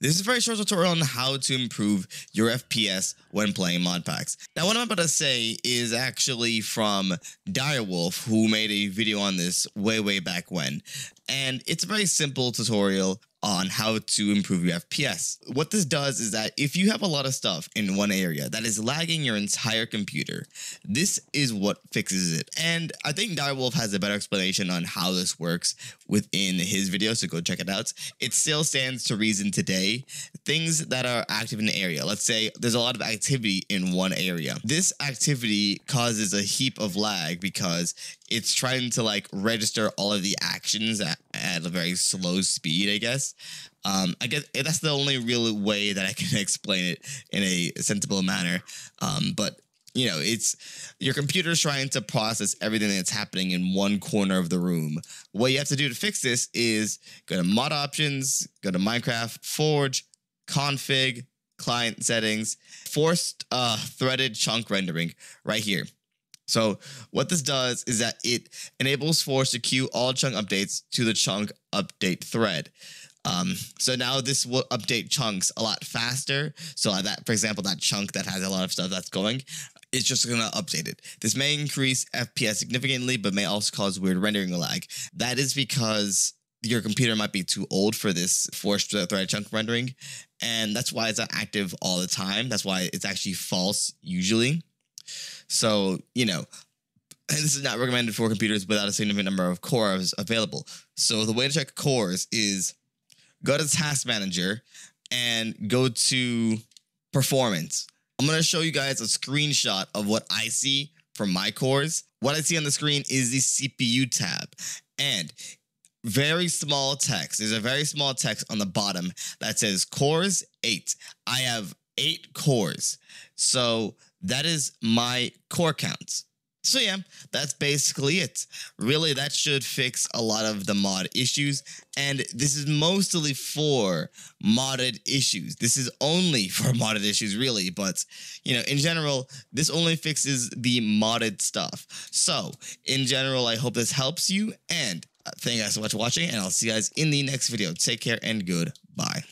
This is a very short tutorial on how to improve your FPS when playing mod packs. Now, what I'm about to say is actually from Direwolf, who made a video on this way back when. And it's a very simple tutorial on how to improve your FPS. What this does is that if you have a lot of stuff in one area that is lagging your entire computer, this is what fixes it. And I think Direwolf has a better explanation on how this works within his video, so go check it out. It still stands to reason today. Things that are active in an area, let's say there's a lot of activity in one area. This activity causes a heap of lag because it's trying to like register all of the actions at a very slow speed, I guess. I guess that's the only real way that I can explain it in a sensible manner. But you know, it's your computer's trying to process everything that's happening in one corner of the room. What you have to do to fix this is go to mod options, go to Minecraft, Forge, config, client settings, forced threaded chunk rendering right here. So what this does is that it enables Forge to queue all chunk updates to the chunk update thread. So now this will update chunks a lot faster. So that, for example, that chunk that has a lot of stuff that's going, it's just going to update it. This may increase FPS significantly, but may also cause weird rendering lag. That is because your computer might be too old for this forced thread chunk rendering. And that's why it's not active all the time. That's why it's actually false usually. So, you know, and this is not recommended for computers without a significant number of cores available. So the way to check cores is go to Task Manager and go to Performance. I'm going to show you guys a screenshot of what I see from my cores. What I see on the screen is the CPU tab and very small text. There's a very small text on the bottom that says cores 8. I have 8 cores. So that is my core counts. So yeah, that's basically it. Really, that should fix a lot of the mod issues. And this is mostly for modded issues. This is only for modded issues, really. But, you know, in general, this only fixes the modded stuff. So, in general, I hope this helps you. And thank you guys so much for watching. And I'll see you guys in the next video. Take care and goodbye.